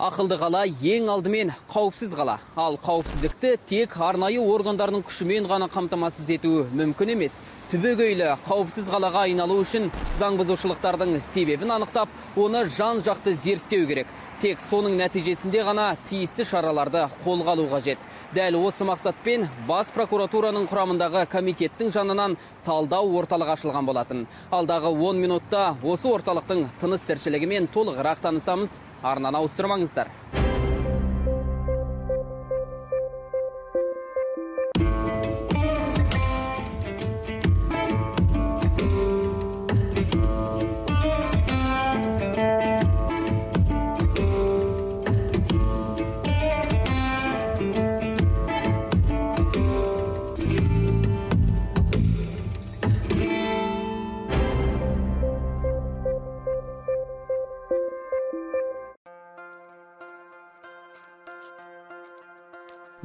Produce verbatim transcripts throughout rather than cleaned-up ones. Ақылды қала ең алдымен қауіпсіз қала. Ал қауіпсіздікті тек арнайы органдардың күшімен ғана қамтамасыз ету мүмкін емес. Түбегейлі қауіпсіз қалаға айналу үшін заң бұзушылықтардың себебін анықтап, оны жан-жақты зерттеу керек. Тек соның нәтижесінде ғана тиісті шараларды қолға алу қажет. Дәл осы мақсатпен Бас прокуратураның құрамындағы комитеттің жанынан Талдау орталығы ашылған болатын. Алдағы он минутта осы орталықтың тыныс тіршілігімен толығырақ танысамыз. Арнаны ауыстырмаңыздар.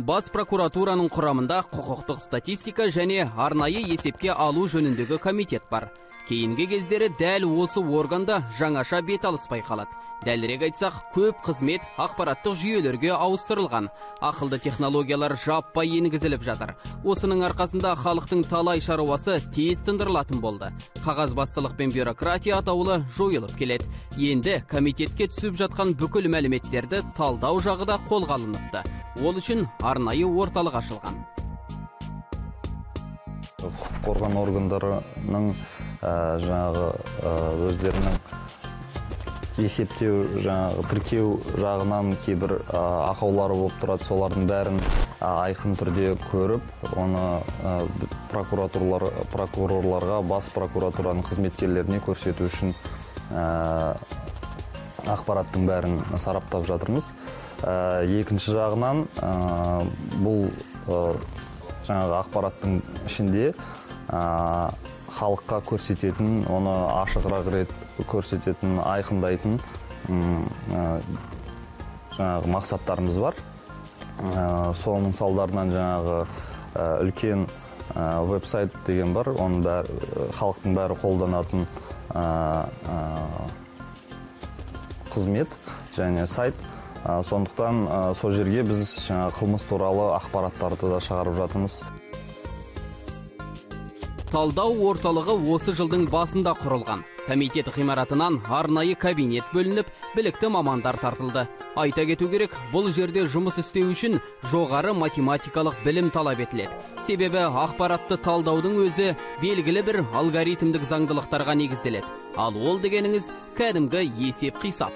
Бас прокуратураның құрамында құқықтық статистика және арнайы есепке алу жөніндегі комитет бар. Кейінгі кездері дәл осы органда жаңаша бет алыс байқалады. Дәлірек айтсақ, көп қызмет ақпараттық жүйелерге ауыстырылған. Ақылды технологиялар жаппай енгізіліп жатыр. Осының арқасында халықтың талай шаруасы тез тындырылатын болды. Қағазбастылық пен бюрократия атаулы жойылып келеді. Енді комитетке түсіп жатқан бүкіл мәліметтерді талдау жағы да қолға алыныпты. Ол үшін арнайы орталық ашылған. Құқық қорған органдарының жаңағы өздерінің есептеу, жаңағы тіркеу жағынан кейбір ақаулары болып тұрады, солардың бәрін айқын түрде көріп, оны прокурорларға, бас прокуратураның қызметкерлеріне көрсету үшін ақпараттың бәрін сараптап жатырмыз. Екінші жағынан бұл жаңағы ақпараттың ішінде халыққа көрсететін, оны ашығырақ рет көрсететін, айқындайтын жаңағы мақсаттарымыз бар. Соның салдарынан жаңағы үлкен веб-сайт деген бар, оны халықтың бәрі қолданатын қызмет және сайт. Сондықтан сол жерге біз қылмыс туралы ақпараттарды да шығарып жатырмыз. Талдау орталығы осы жылдың басында құрылған. Комитет ғимаратынан арнайы кабинет бөлініп, білікті мамандар тартылды. Айта кету керек, бұл жерде жұмыс істеу үшін жоғары математикалық білім талап етіледі. Себебі ақпаратты талдаудың өзі белгілі бір алгоритмдік заңдылықтарға негізделеді. Ал ол дегеніңіз кәдімгі есеп қисап.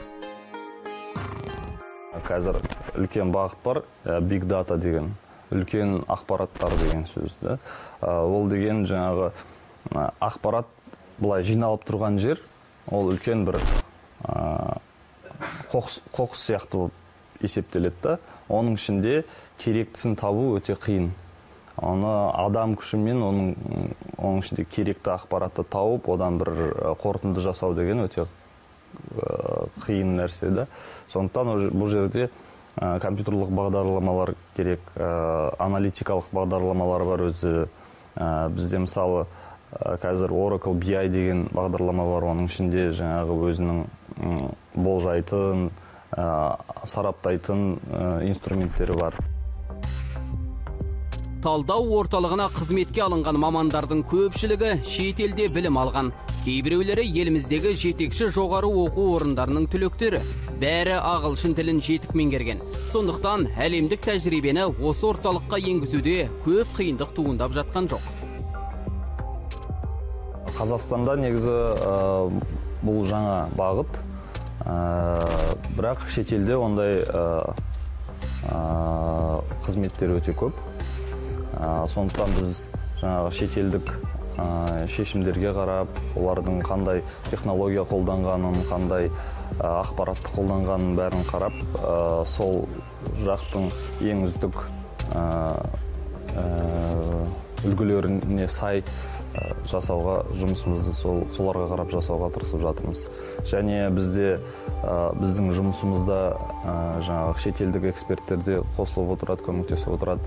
Қазір үлкен бағыт бар, big data деген, үлкен ақпараттар деген сөзді. Ол деген жаңағы ақпарат бұлай жиналып тұрған жер, ол үлкен бір қоқыс сияқты болып есептеледі. Оның ішінде керектісін табу өте қиын. Оны адам күшімен оның ішінде керекті ақпаратты тауып, одан бір қорытынды жасау деген өте қиын. қиын нәрседі. Сондықтан бұл жерде компьютерлік бағдарламалар керек, аналитикалық бағдарламалар бар өзі. Бізде мысалы қазір Oracle би ай деген бағдарлама бар, оның ішінде жаңағы өзінің болжайтын, сараптайтын инструменттері бар. Талдау орталығына қызметке алынған мамандардың көпшілігі шетелде білім алған. Кейбіреулері еліміздегі жетекші жоғары оқу орындарының түлектері. Бәрі ағылшын тілін жетік меңгерген. Сондықтан әлемдік тәжірибені осы орталыққа енгізуде көп қиындық туындап жатқан жоқ. Қазақстанда негізі бұл жаңа бағыт, бірақ шетелде ондай қызметтер өте көп. Сондықтан біз шетелдік шешімдерге қарап, олардың қандай технология қолданғанын, қандай ақпаратты қолданғанын бәрін қарап, сол жақтың ең үздік үлгілеріне сай жасауға жұмысымызды соларға қарап жасауға тырысып жатырмыз. Және бізде біздің жұмысымызда жаңағы шетелдік эксперттерде қосылып отырады, көмектесіп отырады.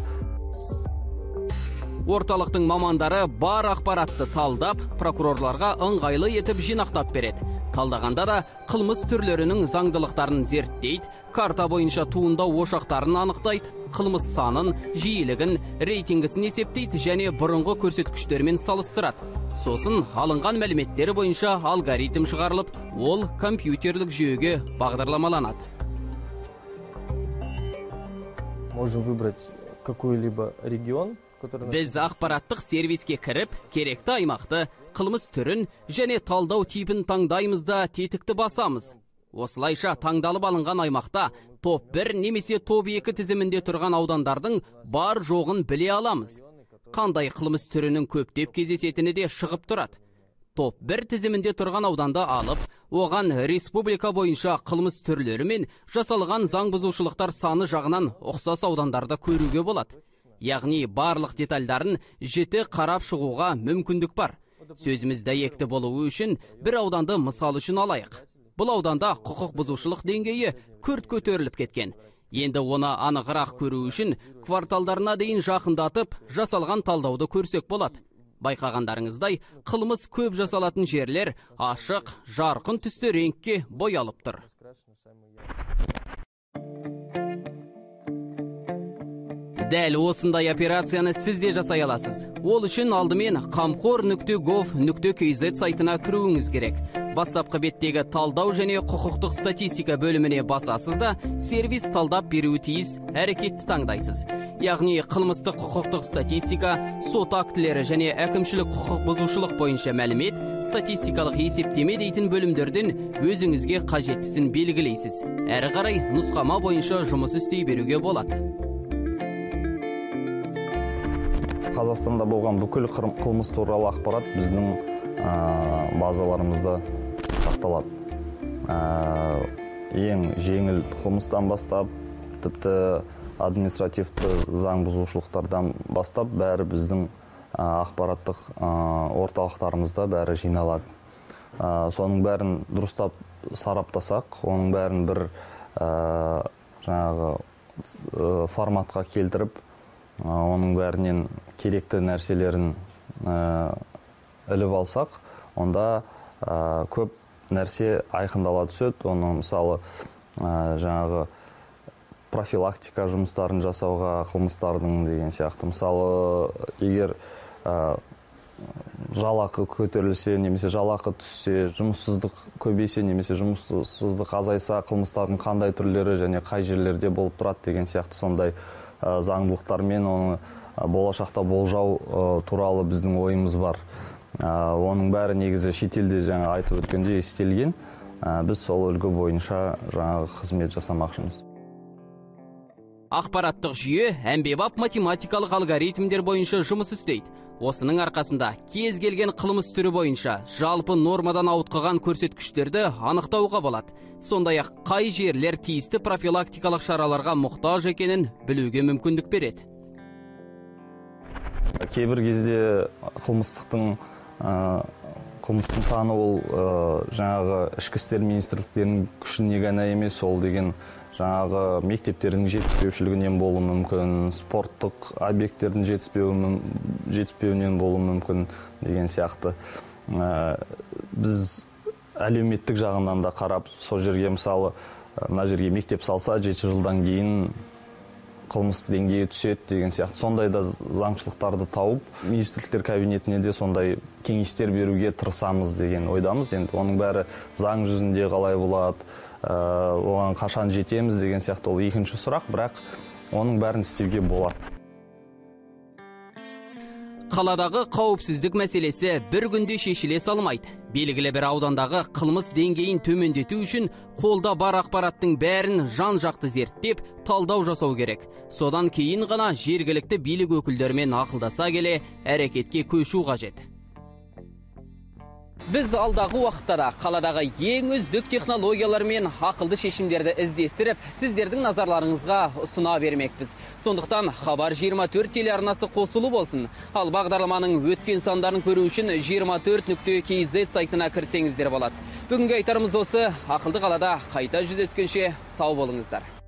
Орталықтың мамандары бар ақпаратты талдап, прокурорларға ыңғайлы етіп жинақтап береді. Талдағанда да қылмыс түрлерінің заңдылықтарын зерттейді, карта бойынша туында ошақтарын анықтайды, қылмыс санын, жиілігін, рейтингісін есептейді және бұрынғы көрсеткіштермен салыстырады. Сосын алынған мәліметтері бойынша алгоритм шығарылып, ол компьютерлік жүйеге бағдарламаланады. Можем выбрать какой-либо регион. Біз ақпараттық сервиске кіріп, керекті аймақты, қылмыс түрін және талдау типін таңдаймызда тетікті басамыз. Осылайша таңдалып алынған аймақта топ бір немесе топ екі тізімінде тұрған аудандардың бар жоғын біле аламыз. Қандай қылмыс түрінің көптеп кездесетіні де шығып тұрады. топ бір тізімінде тұрған ауданда алып, оған республика бойынша қылмыс түрлері мен жасалған заңбұзушылықтар саны жағынан ұқсас аудандарда көруге болады. Яғни барлық детальдарын жеті қарап шығуға мүмкіндік бар. Сөзіміз дәйекті болуы үшін бір ауданды мысал үшін алайық. Бұл ауданда құқық бұзушылық деңгейі күрт көтеріліп кеткен. Енді оны анығырақ көру үшін кварталдарына дейін жақындатып, жасалған талдауды көрсек болады. Байқағандарыңыздай, қылмыс көп жасалатын жерлер ашық, жарқын түсті реңкке боялып тұр. Дәл осындай операцияны сіз де жасай аласыз. Ол үшін алдымен қамқор нүкте гов нүкте кз сайтына кіруіңіз керек. Бастапқы беттегі талдау және құқықтық статистика бөліміне басасыз да, сервис талдап беруі тиіс әрекетті таңдайсыз. Яғни қылмыстық құқықтық статистика, сот актілері және әкімшілік құқық бұзушылық бойынша мәлімет, статистикалық есептеме дейтін бөлімдерден өзіңізге қажеттісін белгілейсіз. Әрі қарай нұсқама бойынша жұмыс істей беруге болады. Қазақстанда болған бүкіл қылмыс туралы ақпарат біздің базаларымызда сақталады. Ең жеңіл қылмыстан бастап, тіпті административті заң бұзушылықтардан бастап, бәрі біздің ақпараттық орталықтарымызда бәрі жиналады. Соның бәрін дұрыстап сараптасақ, оның бәрін бір жаңағы форматқа келтіріп, оның бәрінен керекті нәрселерін іліп алсақ, онда көп нәрсе айқындала түседі. Оның мысалы жаңағы профилактика жұмыстарын жасауға, қылмыстардың деген сияқты. Мысалы, егер жалақы көтерілсе, немесе жалақы түссе, жұмыссыздық көбейсе, немесе жұмыссыздық азайса, қылмыстардың қандай түрлері және қай жерлерде болып тұрады деген сияқты, сондай заңдылықтармен оны болашақта болжау туралы біздің ойымыз бар. Оның бәрі негізі шетелде, жаңа айтып өткенде, істелген. Біз сол үлгі бойынша жаңа қызмет жасамақшымыз. Ақпараттық жүйе әмбебап математикалық алгоритмдер бойынша жұмыс істейді. Осының арқасында кез келген қылмыс түрі бойынша жалпы нормадан ауытқыған көрсеткіштерді анықтауға болады. Сондай-ақ қай жерлер тиісті профилактикалық шараларға мұқтаж екенін білуге мүмкіндік береді. Кейбір кезде қылмыстықтың қылмыстың саны ол жаңағы ішкі істер министрліктерінің күшіне ғана емес, ол деген жаңағы мектептердің жетіспеушілігінен болуы мүмкін, спорттық объекттердің жетіспеуінен болуы мүмкін деген сияқты. Біз әлеуметтік жағынан да қарап, сол жерге мысалы, мына жерге мектеп салса, жеті жылдан кейін қылмыс деңгейі түседі деген сияқты. Сондай да заңшылықтарды тауып, министрліктер кабинетіне де сондай кеңестер беруге тырысамыз деген ойдамыз. Енді оның бәрі заң жүзінде қалай болады, оған қашан жетеміз деген сияқты, ол екінші сұрақ, бірақ оның бәрін істеуге болады. Қаладағы қауіпсіздік мәселесі бір күнде шешіле салмайды. Белгілі бір аудандағы қылмыс деңгейін төмендету үшін қолда бар ақпараттың бәрін жан-жақты зерттеп, талдау жасау керек. Содан кейін ғана жергілікті билік өкілдерімен ақылдаса келе әрекетке көшу қажет. Біз алдағы уақыттара қаладағы ең үздік технологиялар мен ақылды шешімдерді іздестіріп, сіздердің назарларыңызға ұсына бермекпіз. Сондықтан Хабар жиырма төрт телеарнасы қосылы болсын. Ал бағдарламаның өткен сандарын көру үшін жиырма төрт нүкте кз сайтына кірсеңіздер болады. Бүгінгі айтарымыз осы, ақылды қалада қайта жүздескенше сау болыңыздар.